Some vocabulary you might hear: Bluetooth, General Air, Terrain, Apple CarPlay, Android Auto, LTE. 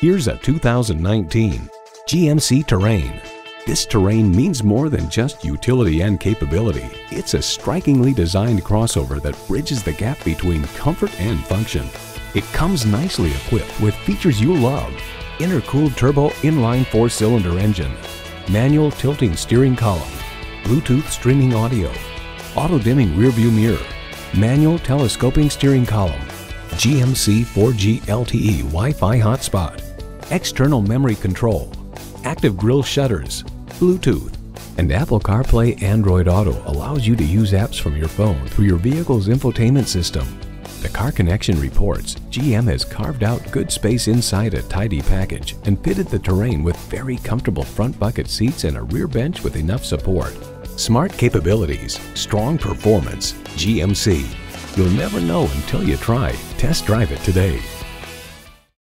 Here's a 2019 GMC Terrain. This Terrain means more than just utility and capability. It's a strikingly designed crossover that bridges the gap between comfort and function. It comes nicely equipped with features you love: intercooled turbo inline 4-cylinder engine, manual tilting steering column, Bluetooth streaming audio, auto-dimming rearview mirror, manual telescoping steering column, GMC 4G LTE Wi-Fi hotspot, external memory control, active grille shutters, Bluetooth, and Apple CarPlay. Android Auto allows you to use apps from your phone through your vehicle's infotainment system. The Car Connection reports GM has carved out good space inside a tidy package and fitted the Terrain with very comfortable front bucket seats and a rear bench with enough support. Smart capabilities, strong performance, GMC. You'll never know until you try. Test drive it today.